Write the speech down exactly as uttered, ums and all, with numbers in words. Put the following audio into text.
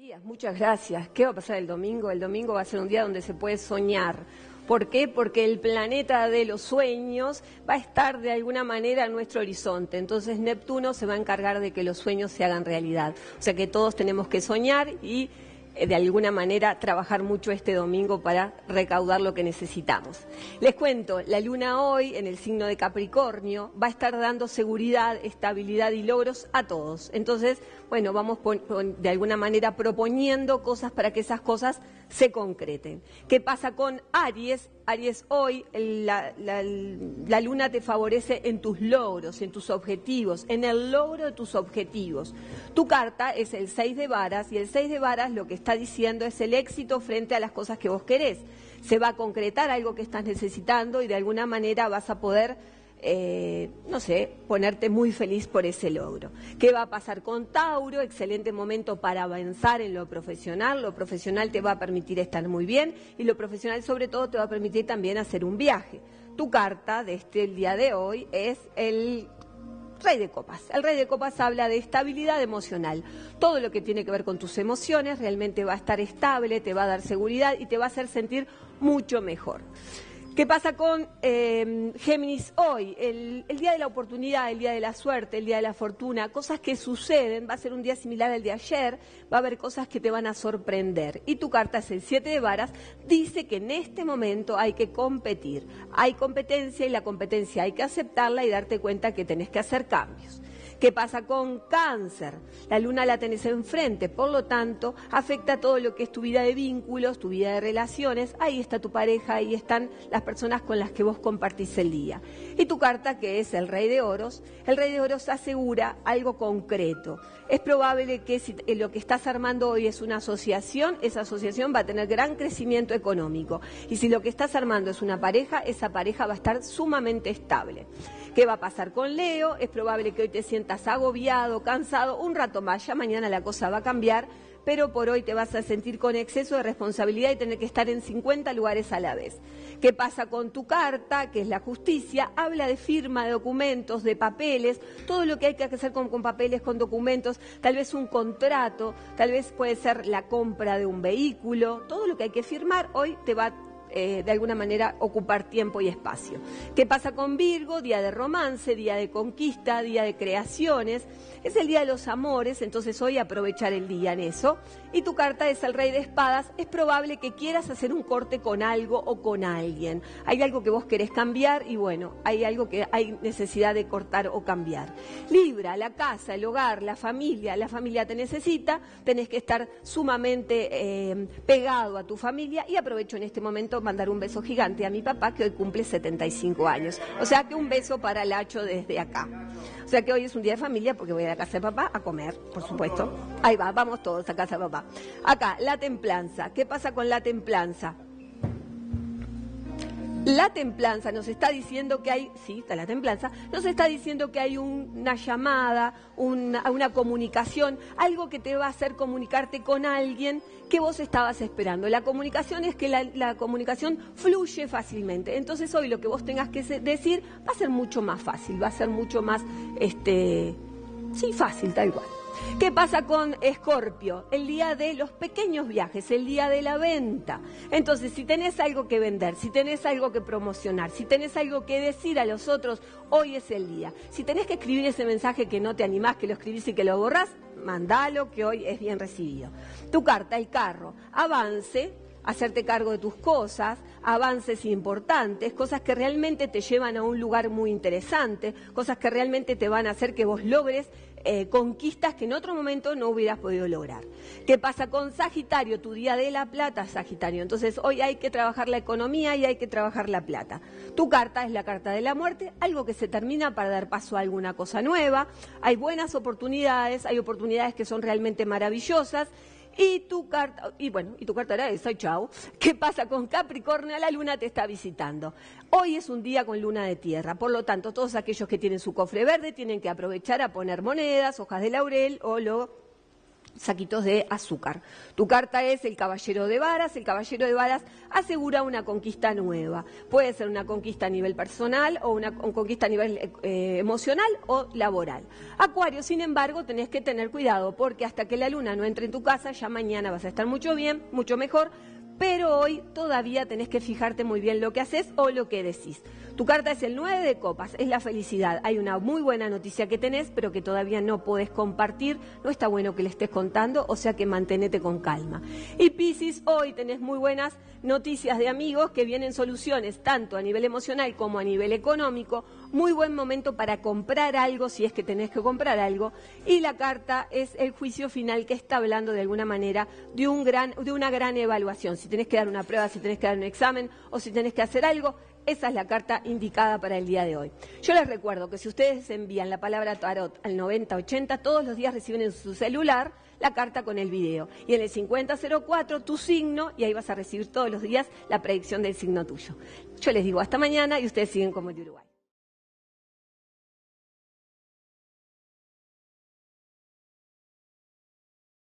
Días, muchas gracias. ¿Qué va a pasar el domingo? El domingo va a ser un día donde se puede soñar. ¿Por qué? Porque el planeta de los sueños va a estar de alguna manera en nuestro horizonte. Entonces Neptuno se va a encargar de que los sueños se hagan realidad. O sea que todos tenemos que soñar y de alguna manera trabajar mucho este domingo para recaudar lo que necesitamos. Les cuento, la luna hoy en el signo de Capricornio va a estar dando seguridad, estabilidad y logros a todos. Entonces, bueno, vamos de alguna manera proponiendo cosas para que esas cosas se concreten. ¿Qué pasa con Aries? Aries, hoy la, la, la luna te favorece en tus logros, en tus objetivos, en el logro de tus objetivos. Tu carta es el seis de varas y el seis de varas lo que está diciendo es el éxito frente a las cosas que vos querés. Se va a concretar algo que estás necesitando y de alguna manera vas a poder, eh, no sé, ponerte muy feliz por ese logro. ¿Qué va a pasar con Tauro? Excelente momento para avanzar en lo profesional. Lo profesional te va a permitir estar muy bien y lo profesional sobre todo te va a permitir también hacer un viaje. Tu carta de este el día de hoy es el Rey de Copas. El Rey de Copas habla de estabilidad emocional. Todo lo que tiene que ver con tus emociones realmente va a estar estable, te va a dar seguridad y te va a hacer sentir mucho mejor. ¿Qué pasa con eh, Géminis hoy? El, el día de la oportunidad, el día de la suerte, el día de la fortuna, cosas que suceden, va a ser un día similar al de ayer, va a haber cosas que te van a sorprender. Y tu carta es el siete de varas, dice que en este momento hay que competir. Hay competencia y la competencia hay que aceptarla y darte cuenta que tenés que hacer cambios. ¿Qué pasa con Cáncer? La luna la tenés enfrente, por lo tanto, afecta todo lo que es tu vida de vínculos, tu vida de relaciones. Ahí está tu pareja, ahí están las personas con las que vos compartís el día. Y tu carta, que es el Rey de Oros, el Rey de Oros asegura algo concreto. Es probable que si lo que estás armando hoy es una asociación, esa asociación va a tener gran crecimiento económico. Y si lo que estás armando es una pareja, esa pareja va a estar sumamente estable. ¿Qué va a pasar con Leo? Es probable que hoy te sientas Estás agobiado, cansado, un rato más, ya mañana la cosa va a cambiar, pero por hoy te vas a sentir con exceso de responsabilidad y tener que estar en cincuenta lugares a la vez. ¿Qué pasa con tu carta, que es la justicia? Habla de firma, de documentos, de papeles, todo lo que hay que hacer con, con papeles, con documentos, tal vez un contrato, tal vez puede ser la compra de un vehículo, todo lo que hay que firmar hoy te va a Eh, de alguna manera ocupar tiempo y espacio. ¿Qué pasa con Virgo? Día de romance, día de conquista, día de creaciones. Es el día de los amores, entonces hoy aprovechar el día en eso. Y tu carta es el Rey de Espadas. Es probable que quieras hacer un corte con algo o con alguien. Hay algo que vos querés cambiar y bueno, hay algo que hay necesidad de cortar o cambiar. Libra, la casa, el hogar, la familia. La familia te necesita, tenés que estar sumamente eh, pegado a tu familia y aprovecho en este momento mandar un beso gigante a mi papá que hoy cumple setenta y cinco años, o sea que un beso para Lacho desde acá, o sea que hoy es un día de familia porque voy a la casa de papá a comer, por supuesto, ahí va, vamos todos a casa de papá. Acá, la templanza, ¿qué pasa con la templanza? La templanza nos está diciendo que hay, sí, está la templanza, nos está diciendo que hay un, una llamada, una, una comunicación, algo que te va a hacer comunicarte con alguien que vos estabas esperando. La comunicación es que la, la comunicación fluye fácilmente, entonces hoy lo que vos tengas que decir va a ser mucho más fácil, va a ser mucho más, este, sí, fácil, tal cual. ¿Qué pasa con Escorpio? El día de los pequeños viajes, el día de la venta. Entonces, si tenés algo que vender, si tenés algo que promocionar, si tenés algo que decir a los otros, hoy es el día. Si tenés que escribir ese mensaje que no te animás, que lo escribís y que lo borrás, mandalo, que hoy es bien recibido. Tu carta, el carro, avance, hacerte cargo de tus cosas, avances importantes, cosas que realmente te llevan a un lugar muy interesante, cosas que realmente te van a hacer que vos logres Eh, conquistas que en otro momento no hubieras podido lograr. ¿Qué pasa con Sagitario? Tu día de la plata, Sagitario. Entonces hoy hay que trabajar la economía y hay que trabajar la plata. Tu carta es la carta de la muerte, algo que se termina para dar paso a alguna cosa nueva. Hay buenas oportunidades, hay oportunidades que son realmente maravillosas. Y tu carta, y bueno, y tu carta era esa, chao. ¿Qué pasa con Capricornio? La luna te está visitando. Hoy es un día con luna de tierra, por lo tanto, todos aquellos que tienen su cofre verde tienen que aprovechar a poner monedas, hojas de laurel o lo saquitos de azúcar. Tu carta es el caballero de varas. El caballero de varas asegura una conquista nueva. Puede ser una conquista a nivel personal o una conquista a nivel eh, emocional o laboral. Acuario, sin embargo, tenés que tener cuidado porque hasta que la luna no entre en tu casa, ya mañana vas a estar mucho bien, mucho mejor, pero hoy todavía tenés que fijarte muy bien lo que haces o lo que decís. Tu carta es el nueve de copas, es la felicidad. Hay una muy buena noticia que tenés, pero que todavía no podés compartir. No está bueno que le estés contando, o sea que mantenete con calma. Y Piscis, hoy tenés muy buenas noticias de amigos que vienen soluciones, tanto a nivel emocional como a nivel económico. Muy buen momento para comprar algo, si es que tenés que comprar algo. Y la carta es el juicio final que está hablando de alguna manera de, un gran, de una gran evaluación. Si tenés que dar una prueba, si tenés que dar un examen o si tenés que hacer algo, esa es la carta indicada para el día de hoy. Yo les recuerdo que si ustedes envían la palabra tarot al noventa ochenta, todos los días reciben en su celular la carta con el video. Y en el cincuenta cero cuatro, tu signo, y ahí vas a recibir todos los días la predicción del signo tuyo. Yo les digo hasta mañana y ustedes siguen como de Uruguay.